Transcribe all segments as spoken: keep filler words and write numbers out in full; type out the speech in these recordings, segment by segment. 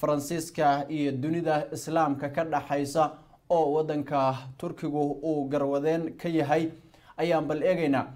Faransiiska iyo dunida islaamka ka dhaxaysa oo wadanka Turkiga uu garwadeen ka yahay ayaan bal eegaynaa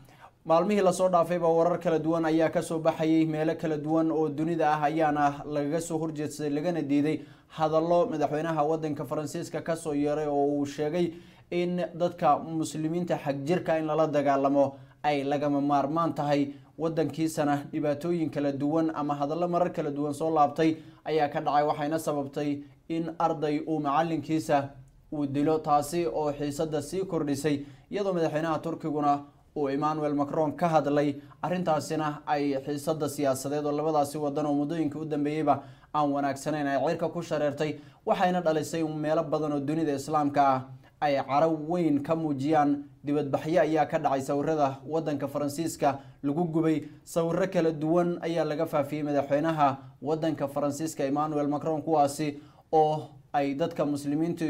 maalmihii la soo dhaafay ba warar kala duwan ayaa ka soo baxay meelo kala duwan oo dunida ah ayaana laga soo horjeedsay lagana diiday hadallo madaxweynaha wadanka Faransiiska ka soo yeeray oo uu sheegay in dadka muslimiinta xaq jirka in la dagaalamo ay laga maarmaan tahay wadankiisana dhibaatooyin kala duwan ama hadallo marar kala duwan soo laabtay ayaa ka dhacay waxayna sababtay in arday oo macalinkiisa uu dilo taasi oo xiisadda sii kordhisay iyadoo madaxweynaha Turkiguna oo Emmanuel Macron ka hadlay arintaasina ay xiisadda siyaasadeed oo labadaasi wadan oo mudooyinka u dambeeyayba aan wanaagsanayn ay cirka ku shareertay waxayna dhalisay meelo badan oo dunida islaamka ah ay caraw weyn ka muujiyaan dibadbaxyo ayaa ka dhacay sawirada wadanka Faransiiska lagu gubay sawirro kala duwan ayaa laga faafiyay madaxweynaha wadanka Faransiiska Emmanuel Macron kuwaasi oo ay dadka muslimiintu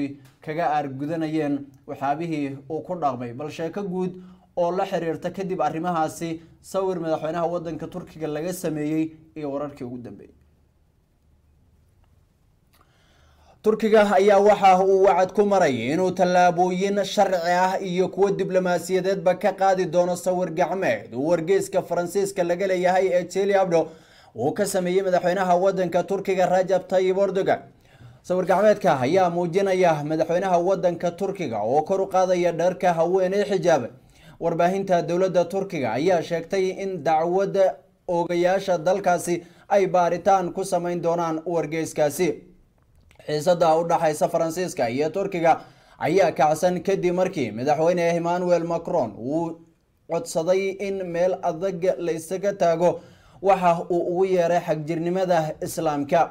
kaga argudanayeen waxaabihii oo ku dhaqmay bal sheeko guud oo la xiriirta kadib arrimahaasi sawir madaxweynaha wadanka Turkiga laga sameeyay ee wararkii ugu dambeeyay Turkiga ayaa waxa uu wacd ku maray inuu talaabooyin sharci ah iyo kuwa diblomaasiyadeedba ka qaadi doono sawir gacmeed oo wargeyska Faransiiska laga leeyahay ee Charlie Hebdo oo ka sameeyay madaxweynaha wadanka Turkiga Rajab Tayyip Erdogan sawir gacmeedka ayaa muujinaya madaxweynaha wadanka Turkiga oo kor u qaadaya dharka haweeney xijaab warbaahinta dawladda Turkiga ayaa sheegtay in dacwada ogayaasha dalkaasi ay baaritaan ku samayn doonaan wargeyskaasi xiisadda u dhaxaysa Faransiiska iyo Turkiga ayaa kacsan kadib markii madaxweyne Emmanuel Macron uu codsaday in meel adag la isaga taago waxa uu ugu yeeray xaqjirnimada islaamka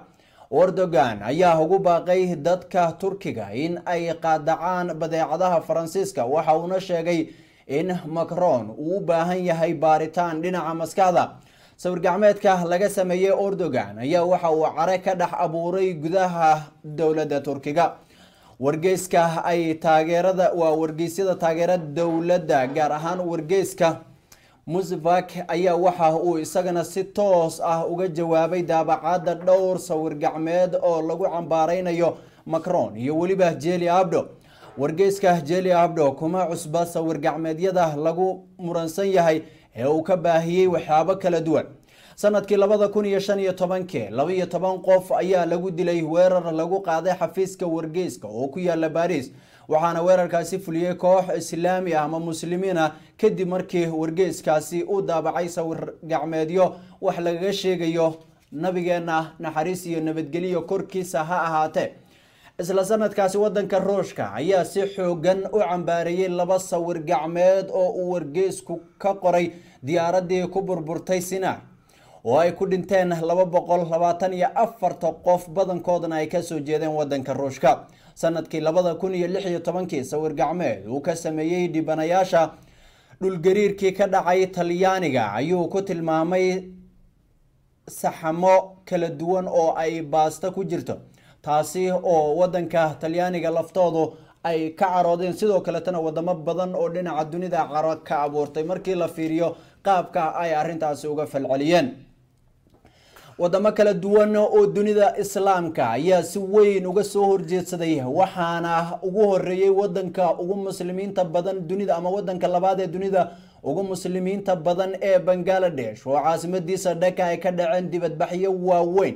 Erdogan ayaa ugu baaqay dadka Turkiga in ay qaadacaan badeecadaha Faransiiska waxa uu sheegay in Macron uu baahan yahay baaritaan dhinaca maskaxda sawir gacmeedka laga sameeyay Erdogan ayaa waxa uu cara ka dhax abuuray gudaha dawladda Turkiga wargeyska ay taageerada waa wargeysyada taageerada dawladda gaar ahaan wargeyska Muzvak ayaa waxa uu isagana si toos ah uga jawaabay daabacada dhowr sawir gacmeed oo lagu cambaaraynayo Macron iyo waliba Charlie Hebdo wargeyska Charlie Hebdo kuma cusba sawir gacmeedyada lagu muransan yahay ee uu ka baahiyay waxyaabo kala duwan sanadkii laba kun iyo shan iyo toban laba iyo toban qof ayaa lagu dilay weerar lagu qaaday xafiiska wargeyska oo ku yaala Paris waxaana weerarkaasi fuliyay koox islaami ah ama muslimiin ah kadib markii wargeyskaasi uu daabacay sawir gacmeedyo wax laga sheegayo nabigeena naxariis iyo nabadgaliyo korkiisa ha ahaatee isla sanadkaasi wadanka Ruushka ayaa si xoogan u cambaariyay laba sawir gacmeed oo uu wargeysku ka qoray diyaaradii ku burburtay Sinaa oo ay ku dhinteen laba boqol labaatan iyo afar qof badankoodna ay ka soo jeedeen wadanka Ruushka sanadkii laba kun iyo lix iyo toban sawir gacmeed uu ka sameeyay dhibanayaasha dhulgariirkii ka dhacay Talyaaniga ayuu ku tilmaamay saxamo kala duwan oo ay baasta ku jirto taasi oo wadanka Talyaaniga laftoodu ay ka caroodeen sidoo kale tan wadamo badan oo dhinaca dunida caro ka abuurtay markii la fiiriyo qaabka ay arintaasi uga falceliyeen wadamo kala duwan oo dunida islaamka ayaa si weyn uga soo horjeedsaday waxaana ugu horeeyay wadanka ugu muslimiinta badan dunida ama wadanka labaad ee dunida ugu muslimiinta badan ee Bangladesh oo caasimadiisa Dhaka ay ka dhaceen dibadbaxyo waaweyn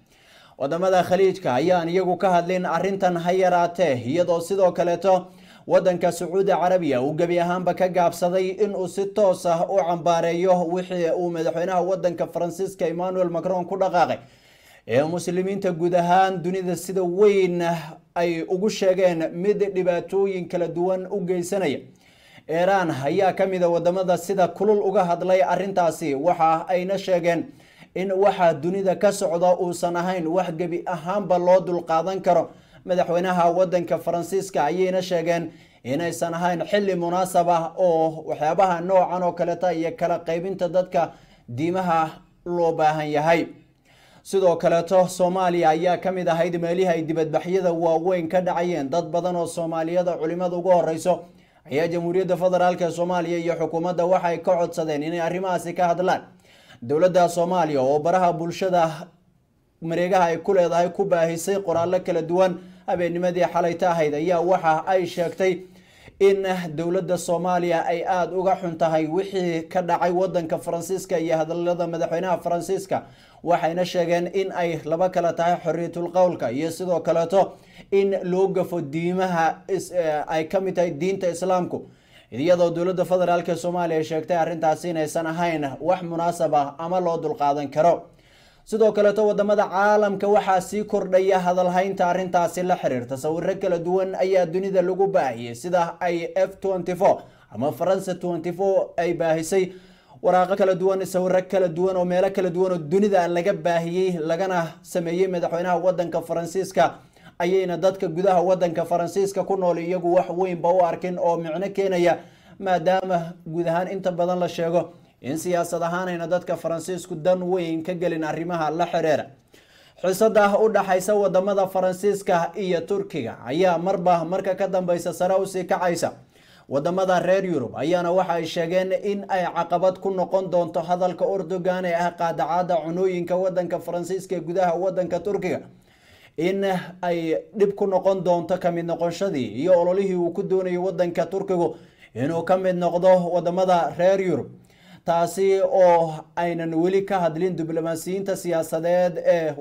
wadamada Khaliijka ayaan iyagu ka hadleen arintan hayaraatee iyadoo sidoo kale wadanka Saudi Arabia uu gabi ahaanba ka gaabsaday in uu si toos ah u cambaareeyo wixii uu madaxweynaha wadanka Faransiiska Emmanuel Macron ku dhaqaaqay ee muslimiinta guud ahaan dunida sida weyn ay ugu sheegeen mid dhibaatooyin kala duwan u geysanaya Iran ayaa kamid wadamada sida kulul uga hadlay arintaasi waxa ayna sheegeen إن واحد دوني ذا كسعودة وصناهين واحد جبي أهم بلاد القاضن كرم مدحونها ودن كفرانسيسكا عينا شجن هنا صناهين حل مناسبة أو وحبها نوع عنو كلتا يكلا قيبين تدك ديمها لوبها يهاي سدوا كلتا سوماليا يا كم ذا هيد ماليها يدبد بحيدا ووين كذا عين ضد بدنو سوماليا ذا علماء ذوقه رئيسه هي جمهورية فدرالك سوماليا يا حكومة ذا واحد كعد صدين هنا رماسك هذلان دولة الصومالية وبرها بولشدة مريجها كل هذا كوبا هيسي قرار لك للدوان أبين مدي حليتها هيدا يا وحى أي شكتي إن دولة الصومالية أي آد وجحن تهاي وحى كدعي وضن كفرانسيسكا يا هذا اللي ضم مدحينها فرانسيسكا وحى نشجن إن أي لبكلة تهاي حرية القول كا يصدق كلته إن لوقف ديمها إس أي كميت الدين تإسلامكو iyadoo dawladda federaalka Soomaaliya sheegtay arrintaas inay sanahayn wax munaasab ah ama loo dulqaadan karo sidoo kale wadamada caalamka waxa sii kordhaya hadalhaynta arrintaas la xiriirta sawirro kala duwan ayaa dunida lagu baahiyay sida ay F twenty-four ama France twenty-four ay baahisay waraaqo kala duwan sawirro kala duwan oo meelo kala duwan oo dunida laga baahiyay lagana sameeyay madaxweynaha wadanka Faransiiska ayayna dadka gudaha wadanka Faransiiska ku nool iyagu wax weyn baa u arkin oo micno keenaya maadaama gudahan inta badan la sheego in siyaasad ahaan ayna dadka Faransiisku dan weyn ka galin arrimaha la xiriira xisada u dhaxaysa wadamada Faransiiska iyo Turkiga ayaa marba marka ka dambaysa sare u sii kacaysa wadamada reer Yurub ayaana waxa ay sheegeen in ay caqabad ku noqon doonto hadalka Erdogan ee ah qaadacada cunooyinka wadanka Faransiiska gudaha wadanka Turkiga in ay dib ku noqon doonto kamid noqonshadii iyo ololihii uu ku doonayay wadanka Turkiga inuu kamid noqdo wadamada reer Yurub taasi oo aynan weli ka hadlin diblomaasiyiinta siyaasadeed ee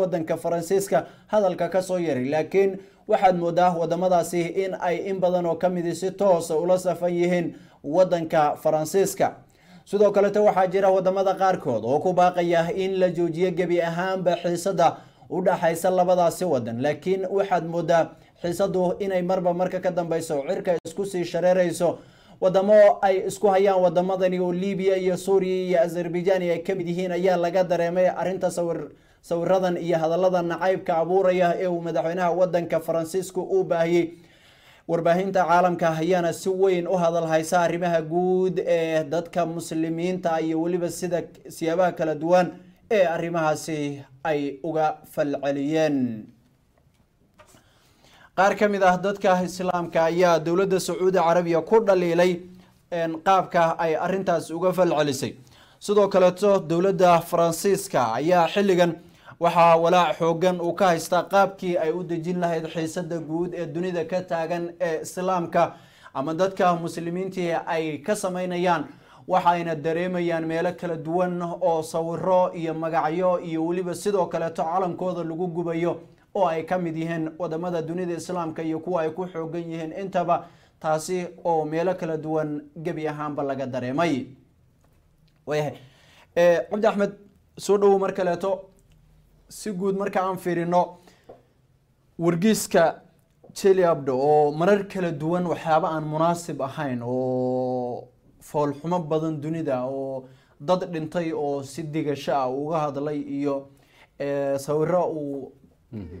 wadanka Faransiiska hadalka ka soo yeeray laakiin waxaad moodaa wadamadaasi in ay in badan oo kamid si toos ah ula safan yihiin wadanka Faransiiska sidoo kale waxaa jira wadamada qaarkood oo ku baaqaya in la joojiyo gabi ahaanba xiisada ودحيس اللبضة سودا لكن واحد مدة حسده إني مربى مركا كدم بيسو عركة إسكوسي شريريسو ودمو أي إسكوهيان ودمضني وليبيا يا سوريا يا أذربيجان يا كبدي هنا يا لقدر يا أرنت سور سور رضن يا هذا لضن نعيب كعبور يا ومدحينها ودن كفرانسيسكو وباهي ورباهين تعالم كهيانا سوين وهذا الهيسار مها جود دتك مسلمين تاي ولي بس ذاك سيابها كالدوان إيه أرمهاسي أي أوغا فالعليين قار كميدا دادكا إسلامكا يا دولة سعودة عربية كوردا ليلي انقابكا أي أرنتاس أوغا فالعليسي سدو كالتو دولة فرانسيسكا يا حلقا وحا ولا حوغا وكا استاقابكي أي أود جين لها حيسادة قود الدنيا دا كتاغا إسلامكا أما دادكا مسلمين تي أي كسامين يان waxayna dareemayaan meelo kala duwan oo sawirro iyo magacyo iyo waliba sidoo kale caalamkooda lagu gubayo oo ay ka mid yihiin wadamada dunida islaamka iyo kuwa ay ku xoogan yihiin intaba taasi oo meelo kala duwan gabi ahaanba laga dareemay way ee Cabdi Axmed soo dhaw mar kaleeto si guud marka aan fiirino wargeyska Chile abdo oo marar kala duwan waxyaabo aan munaasib ahayn oo فول حمد بدن دنيدا أو ضد دنتي أو صدق شاء وجهد الله إياه سوراء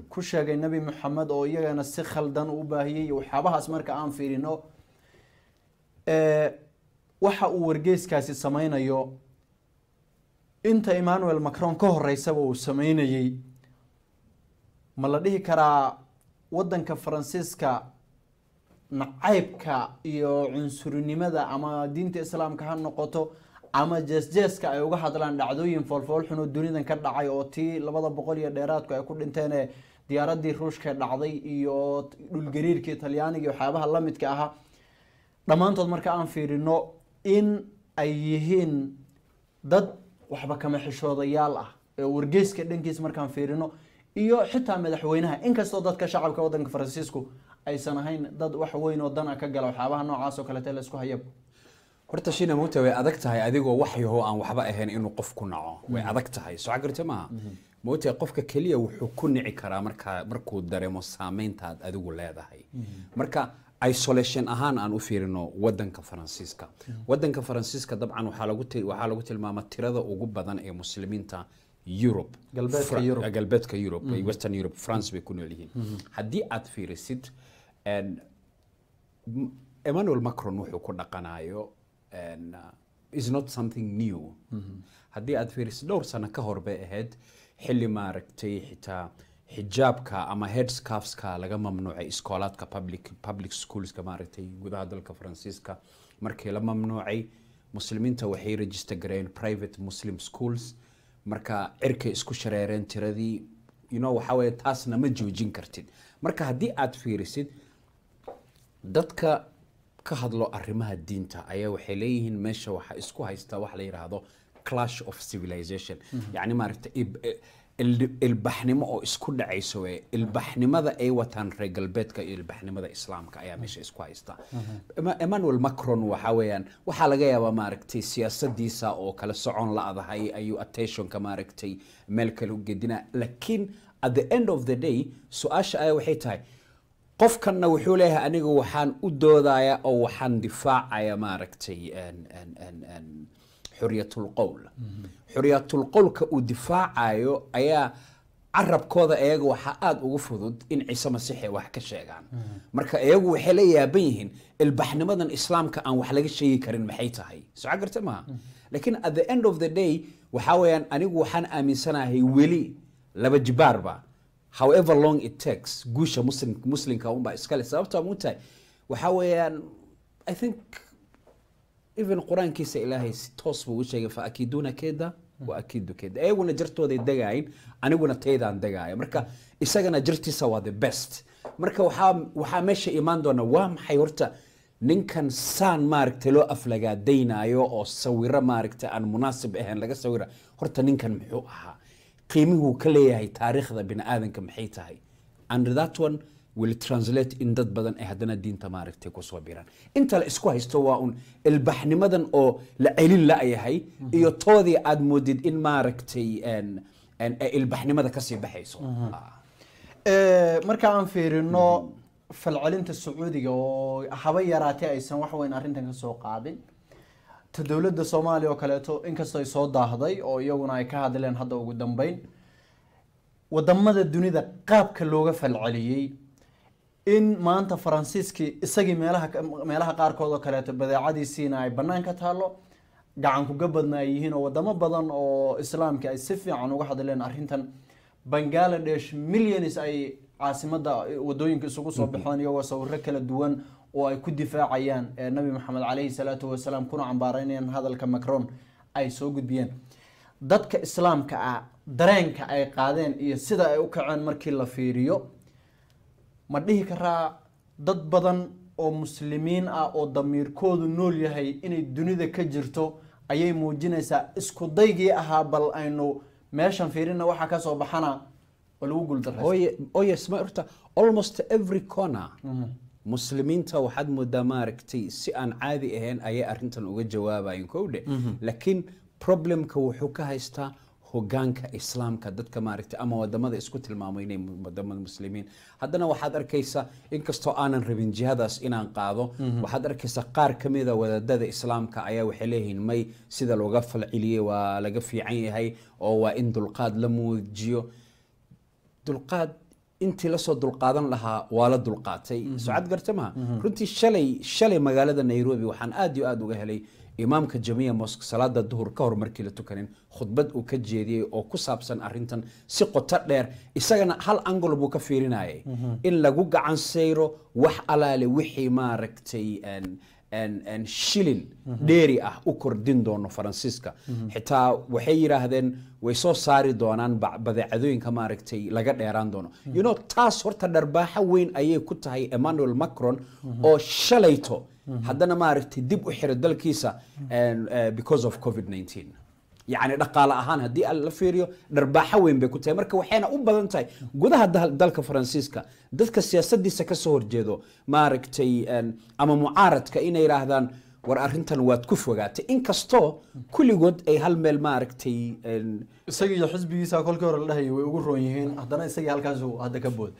وكشة النبي محمد أو يجا نسخل دن وبهي وحبها اسمر كأم فيرينه وحق ورجيس كاس السماينا يا أنت إيمانويل ماكرون كه الرئيس والسماينا يي ملده كرا ودن كفرانسيسكا نعيبكا يو عنصرنيمدا اما دينت اسلامكا ها نوقوتو اما جسجسكا اي uga hadlaan dhacdooyin foolfoolxun dunidan ka dhacay oo tii laba boqol iyo dheeraadku ay ku dhinteen diyaaradii Ruushka dhacday iyo dhulgariirkii Talyaaniga iyo xaabaha la midka aha dhamaantood marka aan fiirino in ay yihiin dad waxba kama xishoodayaal ah ee wargeyska dhankiis markaan fiirino iyo xitaa madaxweynaha inkastoo dadka shacabka wadanka Faransiisku أي سنهين ضد وحوين ودنا كجلا وحبها نوعاس وكلت له سكوا يب. ورتشينا موت وعذقتها هذيك ووحي هو عن وحبها هن إنه قفكن عا وعذقتها هي سعقرت ما موت قفك كليه وحكون عكرا مركا مركو دريم السامين تاد هذيك ولا هذا هي مركا isolation أهان أن أفيرنه ودن كفرانسيسكا ودن كفرانسيسكا طبعا وحلاقته وحلاقته المامتيرة وجوب بدن المسلمين تا يوروب قلبتك يوروب قلبتك يوروب ويسترن يوروب فرنسا بيكونوا ليهم هدي أتفي رسيت أن إيمانويل ماكرون وحكونا قناعيو أن is not something new هدي أتفي رسيت دور سنة كهرب أهد حل ما ركتي حتى حجاب كا أما هيد سكافس كا لقى ممنوع إسكولات كا public public schools كما ركتي قدادل كفرنسيسكا مركي لما ممنوعي مسلمين توحي ريجسترين private مسلم schools مركا إركي إسكو شريرين تردي ينو حاوي تاسنا مجو جنكرتين مركا هدي آد فيرسيد دادكا كهدلو أرمها الدين تا أيو حليهن ماشا وحا إسكو هايستاوح حلير هادو clash of civilization يعني مارت البحنمة أو إسكو دعيسوه البحنمة ذا أيوة تان رجل بيتك البحنمة ذا إسلام كا أيا ماشا إسكو هايستا إيمانويل ماكرون وحاويان وحالغايا وماركتي سياسة ديسا أو كالسعون لأذا هاي أيو أتاشون كماركتي ملكة لقدنا لكن at the end of the day سؤاش أيو حيتاي قف كان نوحو ليها أنيقو وحان أدو ذايا أو وحان دفاع أيا ماركتي أن أن أن أن حرية القول حرية القول كأدفاع أيو أيا عرب كوذا أيجو وحقاد وفضد إن عيسى مسيحي وحكشيجان مركا أيجو حليا بينهن البحن مدن إسلام كأن وحلاج شيء كرين محيطه هاي سعقرت ما لكن at the end of the day وحاوي أن أيجو حن آمن سنة هي ولي لبجبار با however long it takes جوشة مسلم مسلم كأون با إسكال سبته موتى وحاوي أن I think even القرآن كيس إلهي توصف وشيء فأكيدون كده وأكيد كده أيوة نجرتوا ذي الدقائق أنا أقول نتايدا عن دقائق مركا إساق نجرتي سوا the best مركا وحام وحامش إيمان دو نوام حيورتا نكن سان مارك تلو أفلقا دينا أيو أو سويرا مارك تأن مناسب إهن لقا سويرا هورتا نكن محوقها قيمه كليا هي تاريخ ذا بين آذن كمحيطة هي and that one will translate in that بدن إهدنا الدين تمارك تيكو صوبيران انت الاسكوه استواء البحن مدن أو لعلين لأي هاي إيو توذي عاد مودد إن مارك تي أن البحن مدن كسي بحيسو مركا عن فيرنو فالعلنت السعودية وحوية راتي أيسان وحوين أرنتن كسو قابل تدولد الصومالي وكالاتو إنكسو يسود داهضي أو يوغنا يكاهد لين حدو قدام بين ودمد الدنيا دا قاب كاللوغة فالعليي إن ما أنت فرانسيسكي إساقي ميلاها ميلاها قاركوضو كالاتو بداعادي سيناي بنان كتالو قاعن كوقبضنا يهينو ودما بدن أو إسلام كي سفي عنو واحد لين أرهنتن بنغالاديش مليونيس أي عاصمة دا ودوين كيسوكو صوبحوان يواسو الركل الدوان وأي كو دفاعيان النبي محمد عليه الصلاة والسلام كونو عن بارينين هذا الكمكرون أي سوقد بيان دادك إسلام كا درين كا أي قادين إيه سيدا أي وكعان مركي الله فيريو مديه كرا ضد بدن أو مسلمين أو ضمير كود نول يهي إن الدنيا ذا كجرتو أي موجينا سا إسكو ضيقي أهابل أنو ماشان فيرنا وحكا صوبحنا ولو قلت الرسل أوي أوي اسمع أرتا almost every corner مسلمين تا وحد مدامارك تي سيان عادي إهين أي أرنتن وجه جوابا ينكودي لكن problem كوحوكا هيستا وغانكا إسلامكا دادكا ماركتا أما ودامادا إسكوت المامينين وداما المسلمين هادانا واحد أركيسا إنكستو آنان ربين جهاداس إنان قادو واحد أركيسا قار كميدا ودادا إسلامكا أياو حليهين ماي سيدا لوغاف العليي ولغافي عيني هاي أو إن دلقاد لمو جيو دلقاد إنتي لسو دلقادان لها والا دلقاتي سعاد قرتما رنتي شالي شالي مغالدا نيروبي وحان آديو آدو غهلي إمام كجميع موسك صلاة الظهر كهر مركلة تكنين خطبة وكجيدي أو كسابسن أرنتن سقو تدير إساقنا هل أنقل بوكا فيريناي إن لغوغا عن سيرو وح ألالي وحي ماركتي أن أن أن شيلين ديري أه أكر دين دونو فرانسيسكا حتى وحيرا هذين ويسو ساري دونان بذي عدوين كماركتي لغد إيران دونو you know تاس هورتا درباحا وين أيه كتاهي إيمانويل ماكرون أو شليتو هادانا ماركتي ديب وحيرا دالكيسا because of كوفيد تسعة عشر يعني دقالة أهان هدي الفيريو درباحا وين بيكوتاهي مركا وحينا أبادانتاي قودها دالكا فرانسيسكا دادكا سياسة دي ساكسهور جيدو ماركتي أما معارض كإينا يراهدان ور أرنتن واد كفوغات إنكستو كل جود أي هالميل ماركتي سيجي الحزب يسا كل كور الله يقول رويهين هدانا سيجي هالكازو هدا كبود